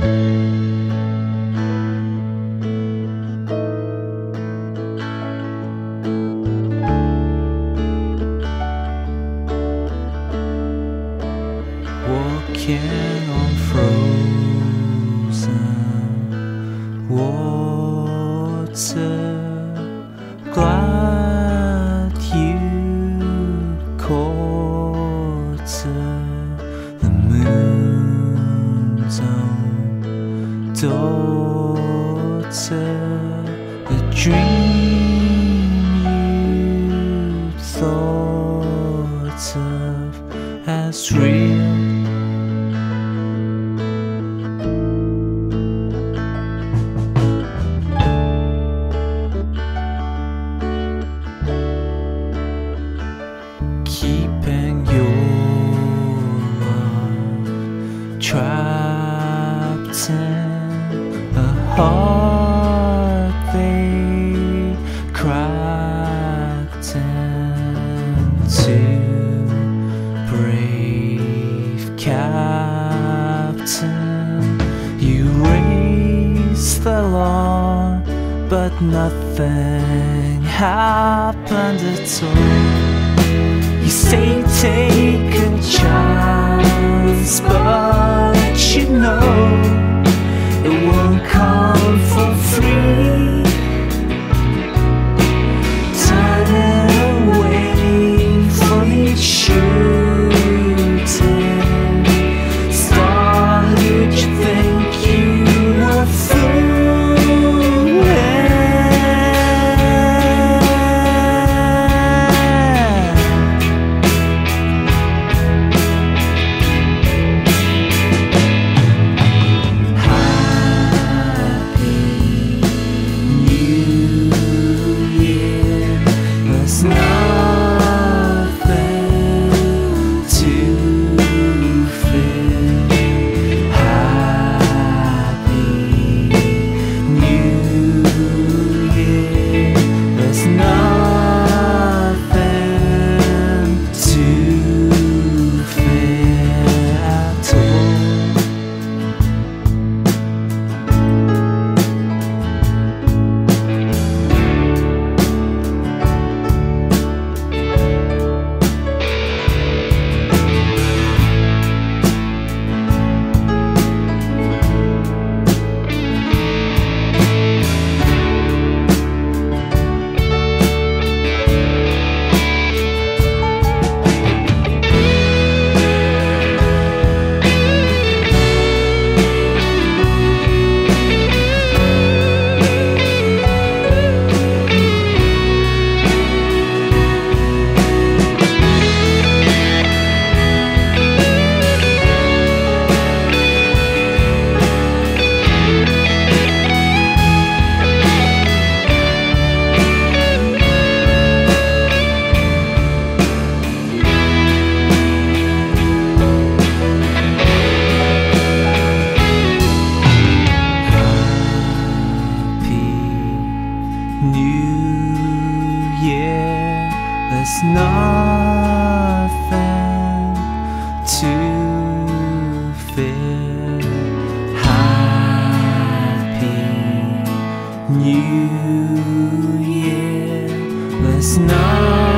Walking on frozen water, glad you caught the moon's own daughter, a dream you thought of as real. Keeping your love trapped in a heart they cracked into, brave captain. You raised the alarm, but nothing happened at all. You say take a chance, but you know it won't come for free. Turning away from each shooting star who'd you think you were fooling? There's nothing to fear. Happy New Year. There's nothing.